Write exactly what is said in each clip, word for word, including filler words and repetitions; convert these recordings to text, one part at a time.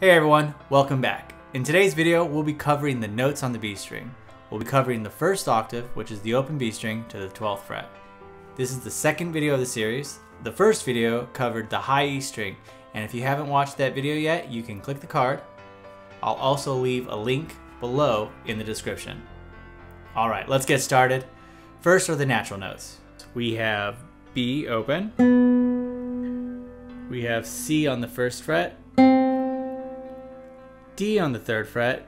Hey everyone, welcome back. In today's video, we'll be covering the notes on the B string. We'll be covering the first octave, which is the open B string, to the twelfth fret. This is the second video of the series. The first video covered the high E string, and if you haven't watched that video yet, you can click the card. I'll also leave a link below in the description. All right, let's get started. First are the natural notes. We have B open. We have C on the first fret. D on the third fret,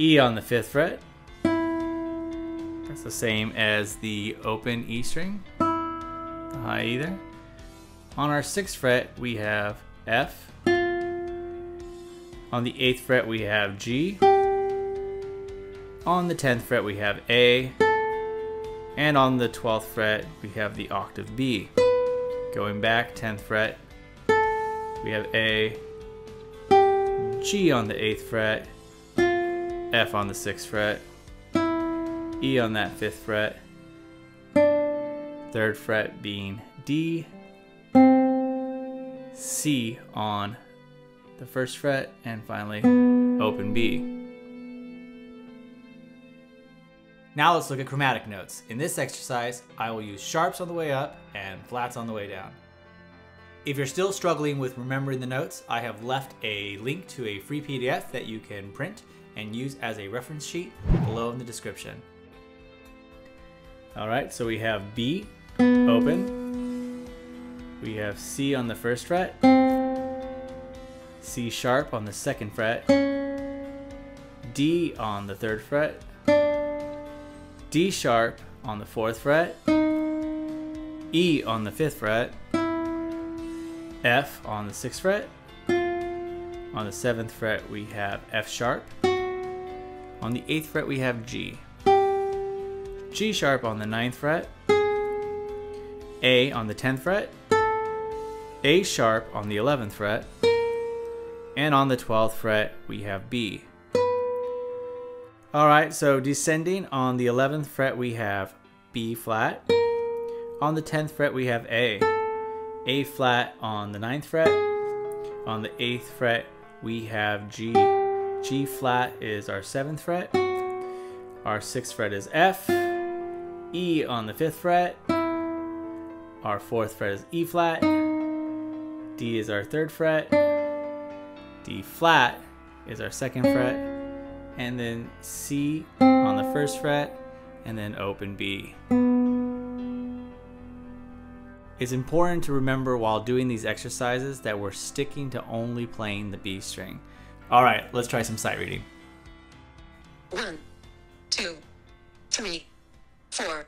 E on the fifth fret, that's the same as the open E string, not high either. On our sixth fret we have F, on the eighth fret we have G, on the tenth fret we have A, and on the twelfth fret we have the octave B. Going back, tenth fret, we have A, G on the eighth fret, F on the sixth fret, E on that fifth fret, third fret being D, C on the first fret, and finally open B. Now let's look at chromatic notes. In this exercise, I will use sharps on the way up and flats on the way down. If you're still struggling with remembering the notes, I have left a link to a free P D F that you can print and use as a reference sheet below in the description. All right, so we have B, open. We have C on the first fret. C sharp on the second fret. D on the third fret. D sharp on the fourth fret. E on the fifth fret. F on the sixth fret, on the seventh fret we have F sharp, on the eighth fret we have G, G sharp on the ninth fret, A on the tenth fret, A sharp on the eleventh fret, and on the twelfth fret we have B. Alright, so descending on the eleventh fret we have B flat, on the tenth fret we have A, A flat on the ninth fret, on the eighth fret we have G, G flat is our seventh fret, our sixth fret is F, E on the fifth fret, our fourth fret is E flat, D is our third fret, D flat is our second fret, and then C on the first fret, and then open B. It's important to remember while doing these exercises that we're sticking to only playing the B string. All right, let's try some sight reading. One, two, three, four.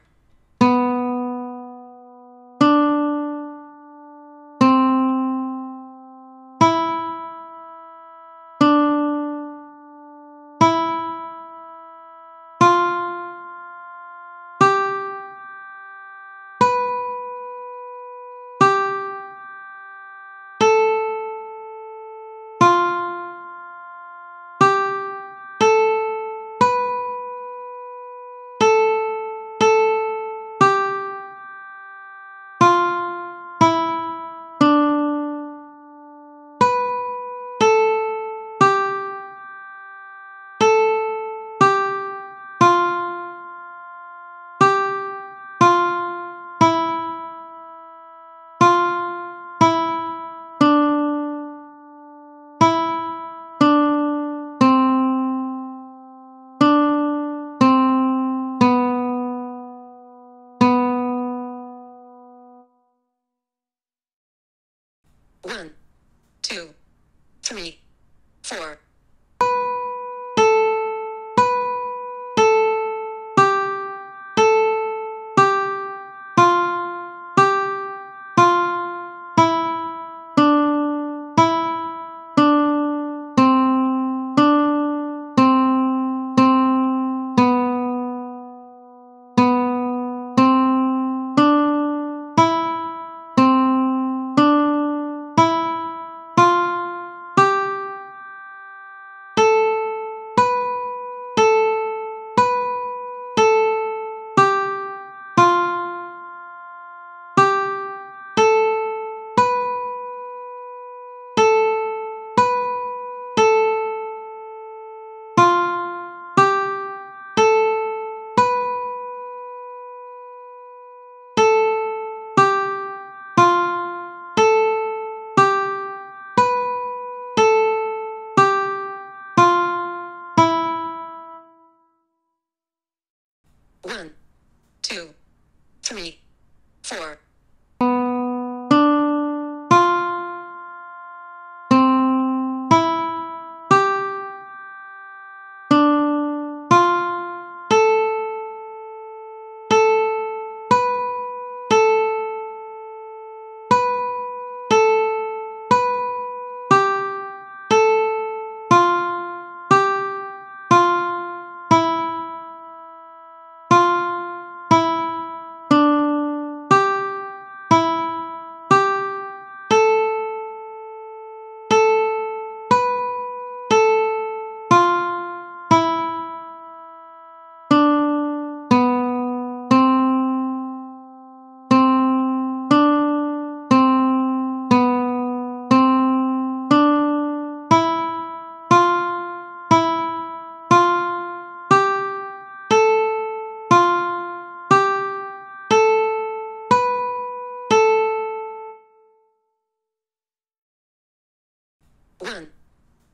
One,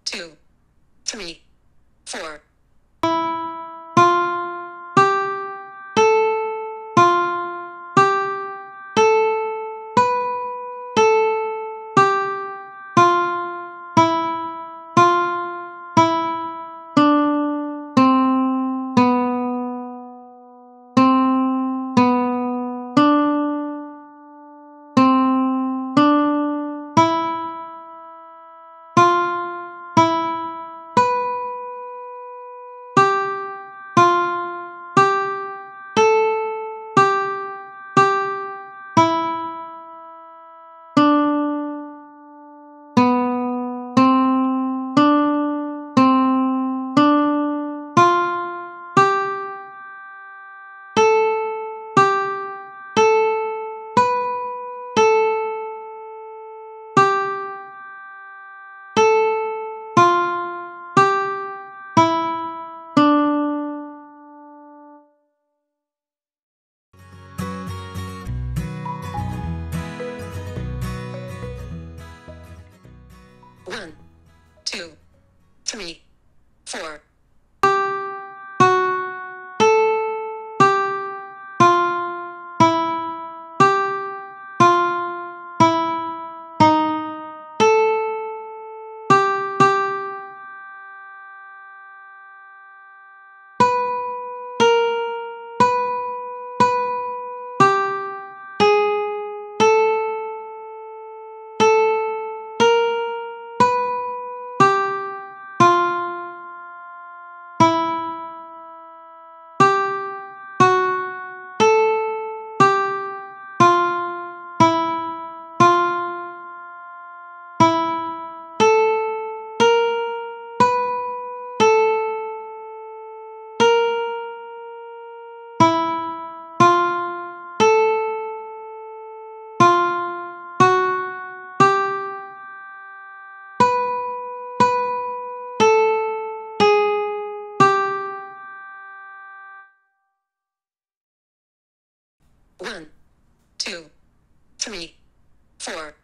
two, three, four. One, two, three, four.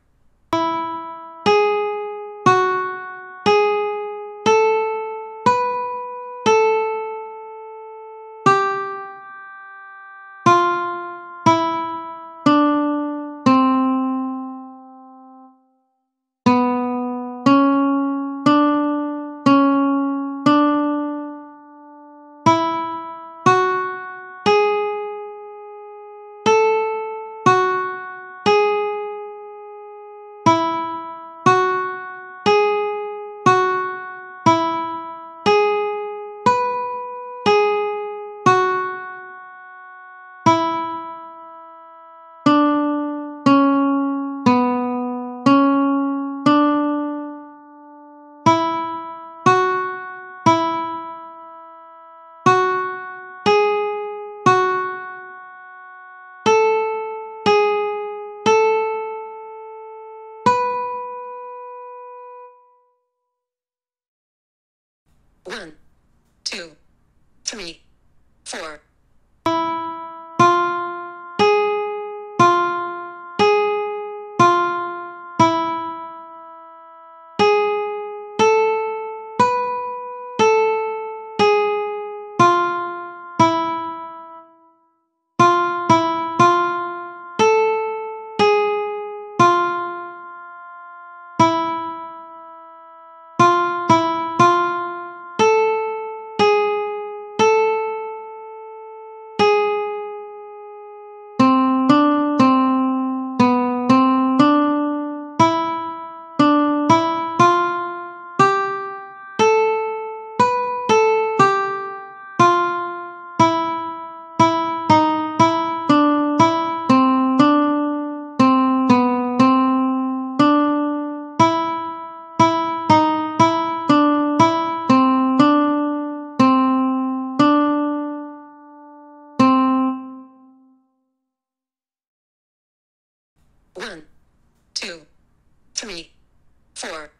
One, two, three, four. One, two, three, four. One, two, three, four.